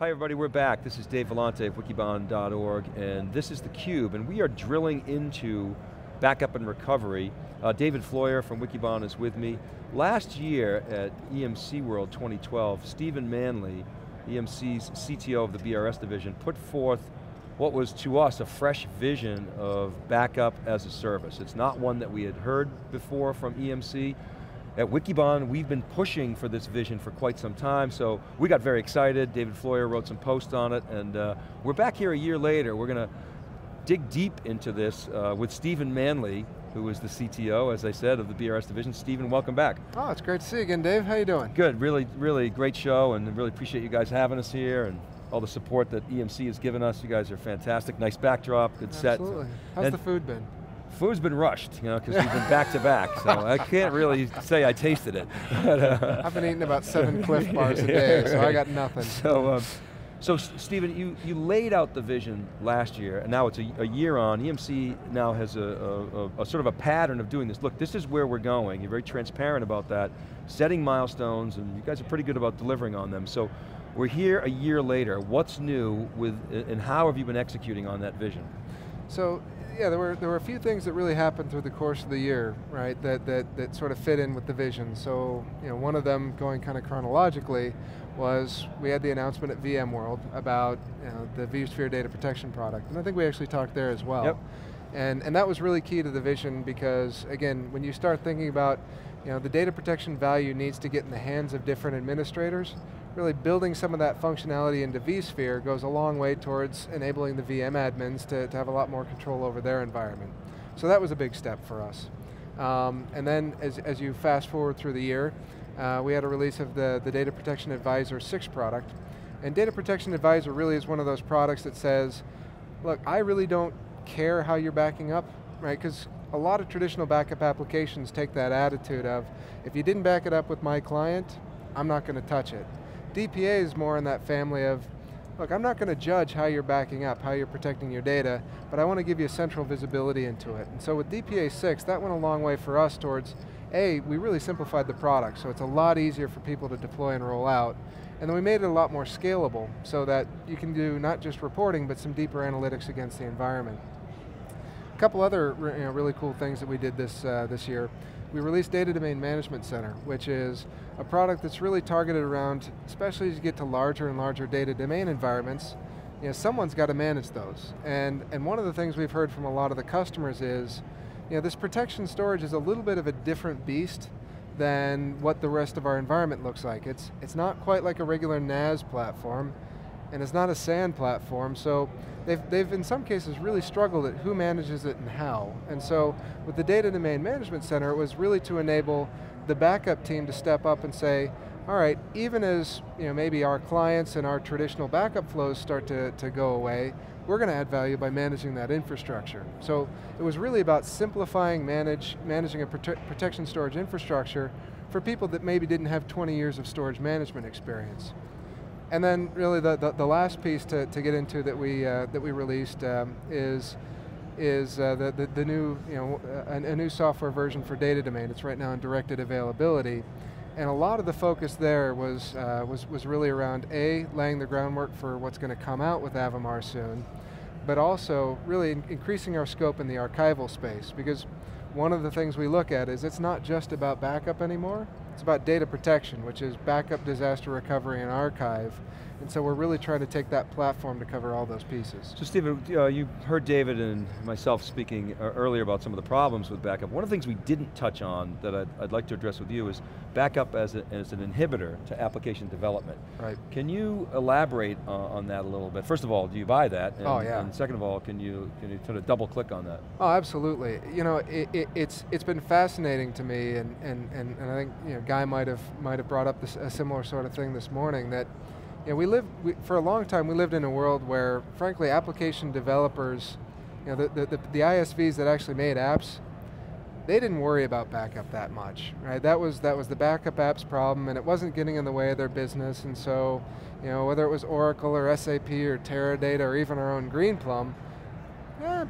Hi everybody, we're back. This is Dave Vellante of Wikibon.org, and this is theCUBE, and we are drilling into backup and recovery. David Floyer from Wikibon is with me. Last year at EMC World 2012, Stephen Manley, EMC's CTO of the BRS division, put forth what was to us a fresh vision of backup as a service. It's not one that we had heard before from EMC. At Wikibon, we've been pushing for this vision for quite some time, so we got very excited. David Floyer wrote some posts on it, and we're back here a year later. We're going to dig deep into this with Stephen Manley, who is the CTO, as I said, of the BRS division. Stephen, welcome back. Oh, it's great to see you again, Dave. How you doing? Good, really, really great show, and really appreciate you guys having us here, and all the support that EMC has given us. You guys are fantastic. Nice backdrop, good set. Absolutely. How's the food been? Food's been rushed, you know, because we've been back to back, so I can't really say I tasted it. But, I've been eating about 7 Cliff Bars a day, so I got nothing. So, so Stephen, you laid out the vision last year, and now it's a year on. EMC now has a sort of a pattern of doing this. Look, this is where we're going. You're very transparent about that, setting milestones, and you guys are pretty good about delivering on them. So, we're here a year later. What's new, and how have you been executing on that vision? So, yeah, there were a few things that really happened through the course of the year, right? That sort of fit in with the vision. So, you know, one of them, going kind of chronologically, was we had the announcement at VMworld about the vSphere Data Protection product, and I think we actually talked there as well. Yep. And that was really key to the vision because, again, when you start thinking about, you know, the data protection value needs to get in the hands of different administrators. Really building some of that functionality into vSphere goes a long way towards enabling the VM admins to have a lot more control over their environment. So that was a big step for us. And then as you fast forward through the year, we had a release of the Data Protection Advisor 6 product. And Data Protection Advisor really is one of those products that says, look, I really don't care how you're backing up, right? Because a lot of traditional backup applications take that attitude of, if you didn't back it up with my client, I'm not going to touch it. DPA is more in that family of, look, I'm not going to judge how you're backing up, how you're protecting your data, but I want to give you central visibility into it. And so with DPA 6, that went a long way for us towards, A, we really simplified the product, so it's a lot easier for people to deploy and roll out. And then we made it a lot more scalable so that you can do not just reporting, but some deeper analytics against the environment. A couple other really cool things that we did this year. We released Data Domain Management Center, which is a product that's really targeted around, especially as you get to larger and larger data domain environments, you know, someone's got to manage those. And one of the things we've heard from a lot of the customers is, you know, this protection storage is a little bit of a different beast than what the rest of our environment looks like. It's not quite like a regular NAS platform, and it's not a SAN platform, so they've in some cases really struggled at who manages it and how. And so with the Data Domain Management Center, it was really to enable the backup team to step up and say, all right, even as, you know, maybe our clients and our traditional backup flows start to go away, we're going to add value by managing that infrastructure. So it was really about simplifying managing a protection storage infrastructure for people that maybe didn't have 20 years of storage management experience. And then really the last piece to get into that we released is the new, you know, a new software version for Data Domain. It's right now in directed availability. And a lot of the focus there was really around, A, laying the groundwork for what's going to come out with Avamar soon, but also really increasing our scope in the archival space, because one of the things we look at is it's not just about backup anymore. It's about data protection, which is backup, disaster recovery, and archive. And so we're really trying to take that platform to cover all those pieces. So Stephen, you heard David and myself speaking earlier about some of the problems with backup. One of the things we didn't touch on that I'd like to address with you is backup as an inhibitor to application development. Right. Can you elaborate on that a little bit? First of all, do you buy that? And, oh yeah. And second of all, can you sort of double click on that? Oh, absolutely. You know, it's been fascinating to me, and I think, you know, Guy might have brought up a similar sort of thing this morning, that, you know, for a long time we lived in a world where, frankly, application developers, you know, the ISVs that actually made apps, they didn't worry about backup that much, right? That was the backup apps problem, and it wasn't getting in the way of their business. And so, you know, whether it was Oracle or SAP or Teradata or even our own Greenplum,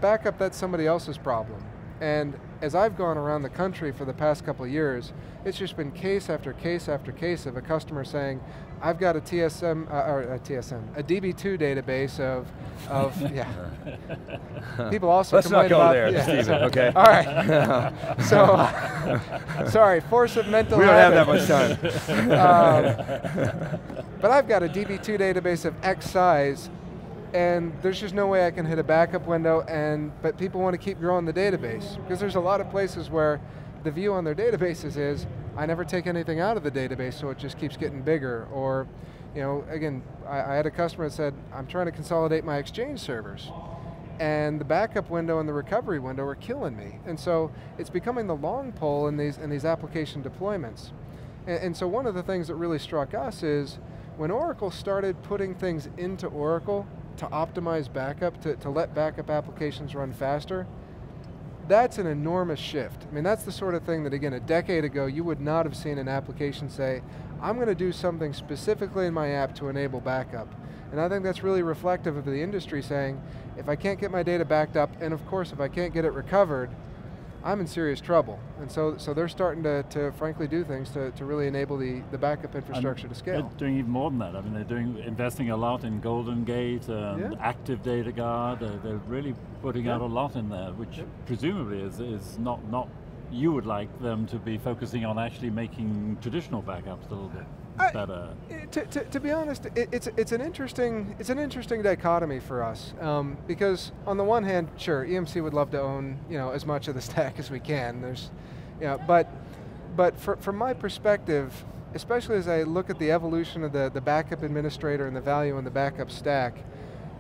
backup, that's somebody else's problem. And as I've gone around the country for the past couple of years, it's just been case after case after case of a customer saying, I've got a TSM, a DB2 database of yeah. People also complain about. Let's not go there, yeah. Stephen, okay? All right. So, sorry, force of mental habit. We don't have that much time. But I've got a DB2 database of X size, and there's just no way I can hit a backup window, but people want to keep growing the database. Because there's a lot of places where the view on their databases is, I never take anything out of the database, so it just keeps getting bigger. Or, you know, again, I had a customer that said, I'm trying to consolidate my Exchange servers, and the backup window and the recovery window are killing me. And so it's becoming the long pole in these application deployments. And so one of the things that really struck us is, when Oracle started putting things into Oracle to optimize backup, to let backup applications run faster, that's an enormous shift. I mean, that's the sort of thing that, again, a decade ago, you would not have seen an application say, I'm going to do something specifically in my app to enable backup. And I think that's really reflective of the industry saying, if I can't get my data backed up, and of course, if I can't get it recovered, I'm in serious trouble. And so they're starting to frankly do things to really enable the backup infrastructure to scale. They're doing even more than that. I mean, they're investing a lot in Golden Gate, Active Data Guard. They're really putting out a lot in there, which presumably is not you would like them to be focusing on actually making traditional backups a little bit better. To be honest, it's an interesting dichotomy for us because on the one hand, sure, EMC would love to own as much of the stack as we can. But from my perspective, especially as I look at the evolution of the backup administrator and the value in the backup stack,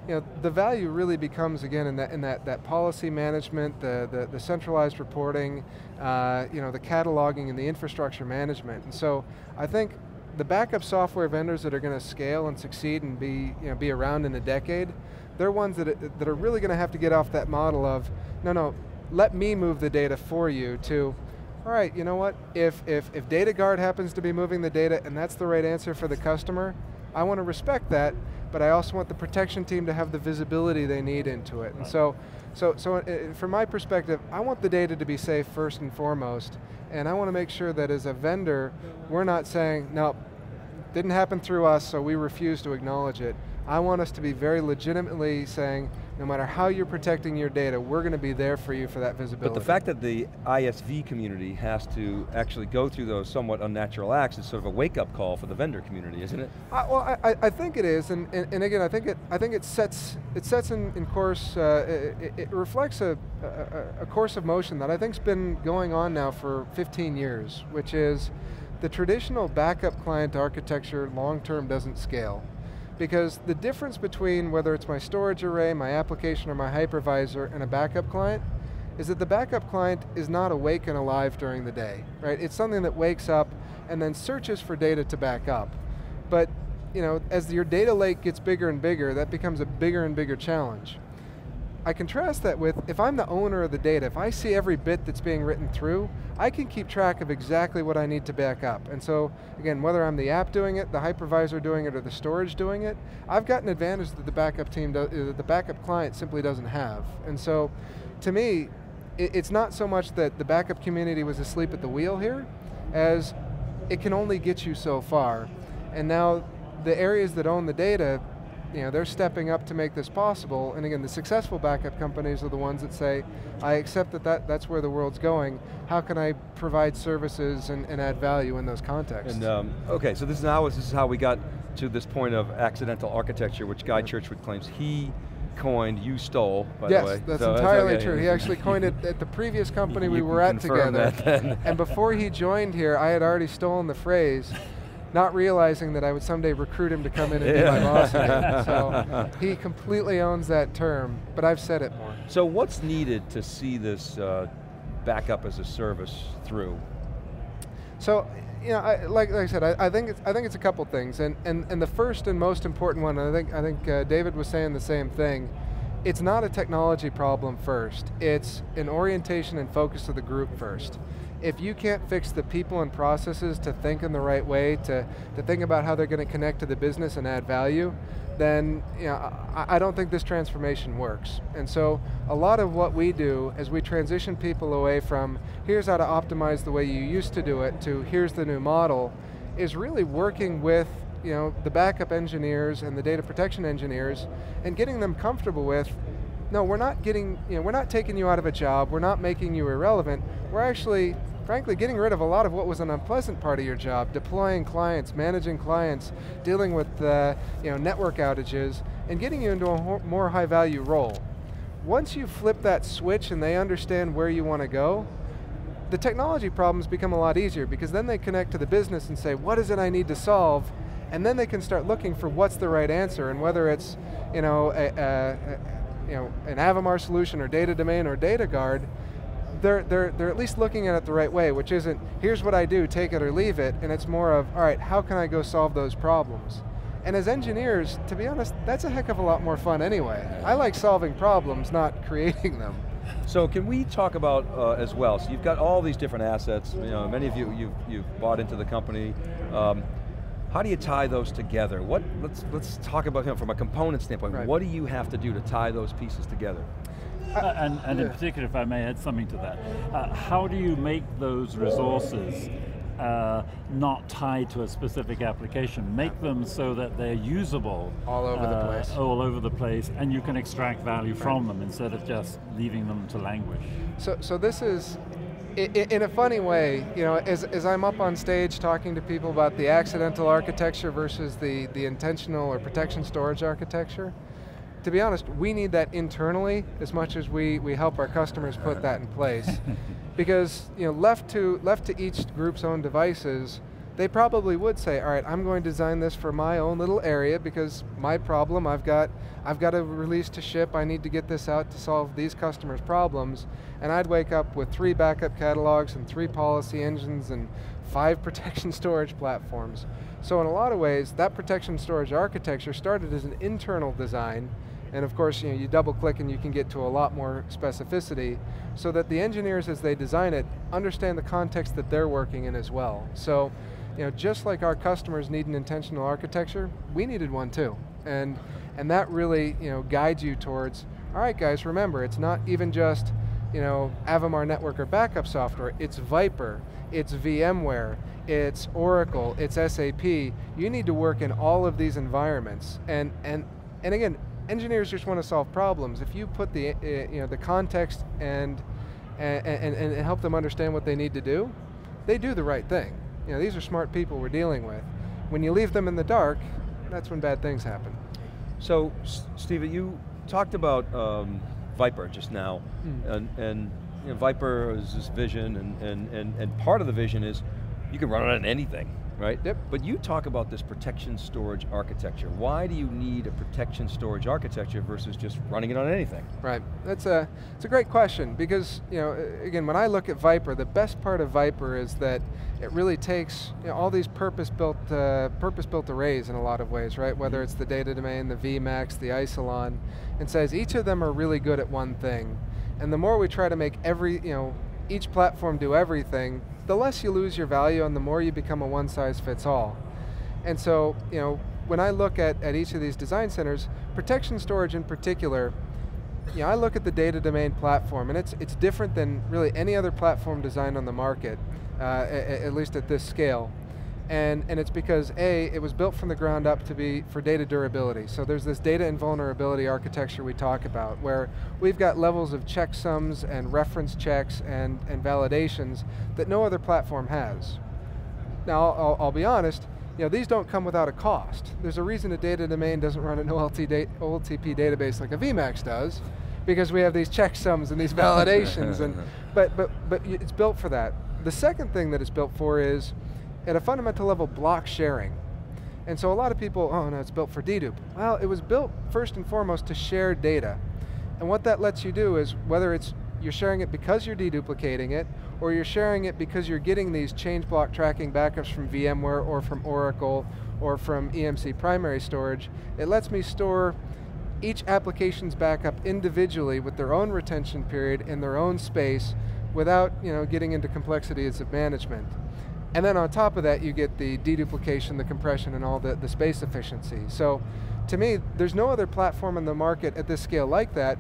the value really becomes again in that policy management, the centralized reporting, the cataloging and the infrastructure management. And so I think the backup software vendors that are going to scale and succeed and be around in a decade, they're ones that are really going to have to get off that model of no, let me move the data for you to, all right, you know what? If Data Guard happens to be moving the data and that's the right answer for the customer, I want to respect that. But I also want the protection team to have the visibility they need into it. Right. And so from my perspective, I want the data to be safe first and foremost, and I want to make sure that as a vendor, we're not saying, no, didn't happen through us, so we refuse to acknowledge it. I want us to be very legitimately saying, no matter how you're protecting your data, we're going to be there for you for that visibility. But the fact that the ISV community has to actually go through those somewhat unnatural acts is sort of a wake-up call for the vendor community, isn't it? I think it is, and again, I think it sets in course, it reflects a course of motion that I think's been going on now for 15 years, which is the traditional backup client architecture long-term doesn't scale. Because the difference between whether it's my storage array, my application, or my hypervisor and a backup client is that the backup client is not awake and alive during the day, right? It's something that wakes up and then searches for data to back up. But as your data lake gets bigger and bigger, that becomes a bigger and bigger challenge. I contrast that with, if I'm the owner of the data, if I see every bit that's being written through, I can keep track of exactly what I need to back up. And so, again, whether I'm the app doing it, the hypervisor doing it, or the storage doing it, I've got an advantage that the backup client simply doesn't have. And so, to me, it's not so much that the backup community was asleep at the wheel here, as it can only get you so far. And now, the areas that own the data, they're stepping up to make this possible, and again, the successful backup companies are the ones that say, I accept that's where the world's going, how can I provide services and add value in those contexts? And, okay, so this is how we got to this point of accidental architecture, which Guy Churchwood claims he coined, you stole, by the way. Yes, that's entirely true. He actually coined it at the previous company we were at together, and before he joined here, I had already stolen the phrase, not realizing that I would someday recruit him to come in and be my boss again. So he completely owns that term, but I've said it more. So what's needed to see this backup as a service through? So, like I said, I think it's a couple things, and the first and most important one, and I think David was saying the same thing. It's not a technology problem first. It's an orientation and focus of the group first. If you can't fix the people and processes to think in the right way, to think about how they're going to connect to the business and add value, then I don't think this transformation works. And so a lot of what we do is we transition people away from here's how to optimize the way you used to do it to here's the new model, is really working with you know, the backup engineers and the data protection engineers and getting them comfortable with, no, we're not getting, you know, we're not taking you out of a job, we're not making you irrelevant, we're actually, frankly, getting rid of a lot of what was an unpleasant part of your job, deploying clients, managing clients, dealing with you know, network outages, and getting you into a more high-value role. Once you flip that switch and they understand where you want to go, the technology problems become a lot easier because then they connect to the business and say, what is it I need to solve? And then they can start looking for what's the right answer, and whether it's, you know, an Avamar solution or Data Domain or Data Guard, they're at least looking at it the right way, which isn't, here's what I do, take it or leave it, and it's more of, all right, how can I go solve those problems? And as engineers, to be honest, that's a heck of a lot more fun anyway. I like solving problems, not creating them. So can we talk about as well, so you've got all these different assets, you know, many of you, you've bought into the company. How do you tie those together? What, let's talk about him from a component standpoint. Right. What do you have to do to tie those pieces together? And in particular, if I may add something to that, how do you make those resources not tied to a specific application? Make them so that they're usable all over the place. All over the place, and you can extract value from them instead of just leaving them to languish. So this is, in a funny way, you know, as I'm up on stage talking to people about the accidental architecture versus the intentional or protection storage architecture, to be honest, we need that internally as much as we help our customers put that in place. Because, you know, left to each group's own devices, they probably would say, all right, I'm going to design this for my own little area because my problem, I've got a release to ship, I need to get this out to solve these customers' problems, and I'd wake up with 3 backup catalogs and 3 policy engines and 5 protection storage platforms. So in a lot of ways, that protection storage architecture started as an internal design, and of course, you know, you double click and you can get to a lot more specificity so that the engineers, as they design it, understand the context that they're working in as well. So, you know, just like our customers need an intentional architecture, we needed one too. And that really, you know, guides you towards, all right guys, remember, it's not even just, you know, Avamar Networker backup software, it's Viper, it's VMware, it's Oracle, it's SAP. You need to work in all of these environments. And again, engineers just want to solve problems. If you put the, you know, the context and help them understand what they need to do, they do the right thing. You know, these are smart people we're dealing with. When you leave them in the dark, that's when bad things happen. So, Stephen, you talked about Viper just now, and you know, Viper is this vision, and part of the vision is you can run it on anything, right? Yep. But you talk about this protection storage architecture. Why do you need a protection storage architecture versus just running it on anything? Right, that's a great question because, you know, again, when I look at Viper, the best part of Viper is that it really takes, you know, all these purpose-built arrays in a lot of ways, right? Whether it's the Data Domain, the VMAX, the Isilon, and says each of them are really good at one thing. And the more we try to make every, you know, each platform do everything, the less you lose your value and the more you become a one-size-fits-all. And so, you know, when I look at each of these design centers, protection storage in particular, you know, I look at the Data Domain platform, and it's different than really any other platform designed on the market, at least at this scale. And it's because, A, it was built from the ground up to be for data durability. So there's this data and vulnerability architecture we talk about, where we've got levels of checksums and reference checks and validations that no other platform has. Now, I'll be honest, you know, these don't come without a cost. There's a reason a Data Domain doesn't run an OLTP database like a VMAX does, because we have these checksums and these validations, but it's built for that. The second thing that it's built for is, at a fundamental level, block sharing. And so a lot of people, oh no, it's built for dedupe. Well, it was built first and foremost to share data. And what that lets you do is, whether it's you're sharing it because you're deduplicating it, or you're sharing it because you're getting these change block tracking backups from VMware or from Oracle or from EMC primary storage, it lets me store each application's backup individually with their own retention period in their own space without, you know, getting into complexities of management. And then on top of that, you get the deduplication, the compression, and all the space efficiency. So, to me, there's no other platform in the market at this scale like that,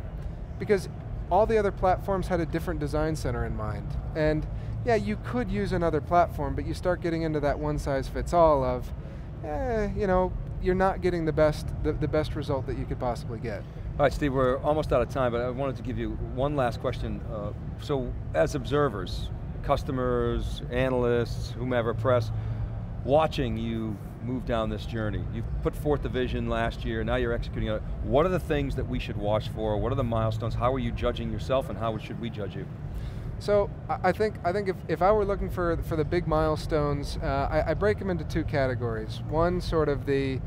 because all the other platforms had a different design center in mind. And yeah, you could use another platform, but you start getting into that one size fits all of, you know, you're not getting the best result that you could possibly get. All right, Steve, we're almost out of time, but I wanted to give you one last question. So, as observers, customers, analysts, whomever, press, watching you move down this journey. You've put forth the vision last year, now you're executing on it. What are the things that we should watch for? What are the milestones? How are you judging yourself and how should we judge you? So I think if I were looking for the big milestones, I break them into two categories. One sort of the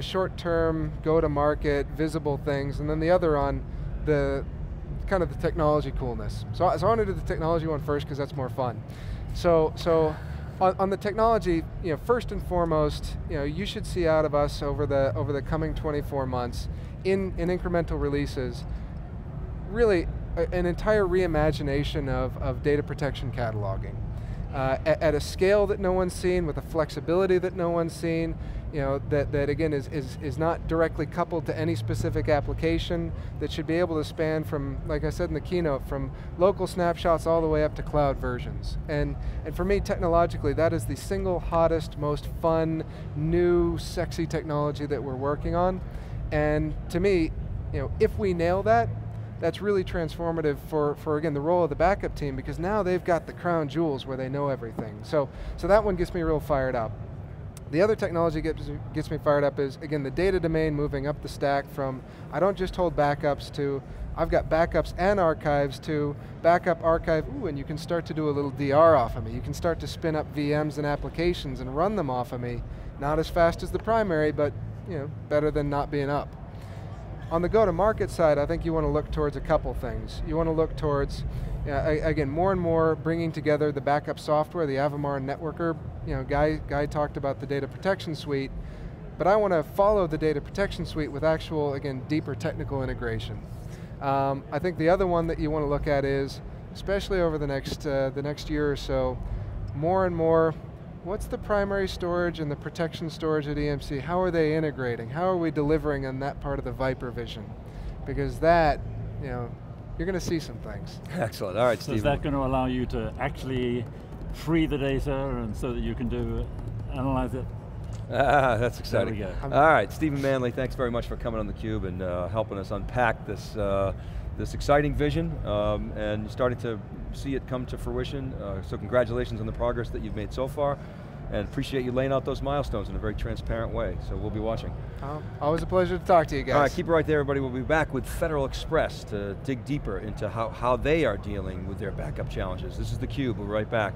short-term, go-to-market, visible things, and then the other on the kind of the technology coolness. So I want to do the technology one first because that's more fun. So on the technology, first and foremost, you should see out of us over the coming 24 months in incremental releases, really, an entire reimagination of data protection cataloging at a scale that no one's seen, with a flexibility that no one's seen, that again is not directly coupled to any specific application, that should be able to span from, like I said in the keynote, from local snapshots all the way up to cloud versions. And for me, technologically, that is the single hottest, most fun, new, sexy technology that we're working on. And to me, if we nail that, that's really transformative for again, the role of the backup team, because now they've got the crown jewels where they know everything. So that one gets me real fired up. The other technology gets me fired up is, again, the data domain moving up the stack from, I don't just hold backups to, I've got backups and archives to backup, archive, ooh, and you can start to do a little DR off of me. You can start to spin up VMs and applications and run them off of me. Not as fast as the primary, but better than not being up. On the go-to-market side, I think you want to look towards a couple things. You want to look towards, again, more and more bringing together the backup software, the Avamar Networker. Guy talked about the data protection suite, but I want to follow the data protection suite with actual, again, deeper technical integration. I think the other one that you want to look at is, especially over the next year or so, more and more, what's the primary storage and the protection storage at EMC? How are they integrating? How are we delivering on that part of the Viper vision? Because that, you're going to see some things. Excellent, all right, Steve. So is that going to allow you to actually free the data and so that you can analyze it? Ah, that's exciting. There we go. All right, Stephen Manley, thanks very much for coming on theCUBE and helping us unpack this, this exciting vision, and starting to see it come to fruition, so congratulations on the progress that you've made so far, and appreciate you laying out those milestones in a very transparent way, so we'll be watching. Always a pleasure to talk to you guys. All right, keep it right there, everybody. We'll be back with Federal Express to dig deeper into how they are dealing with their backup challenges. This is theCUBE, we'll be right back.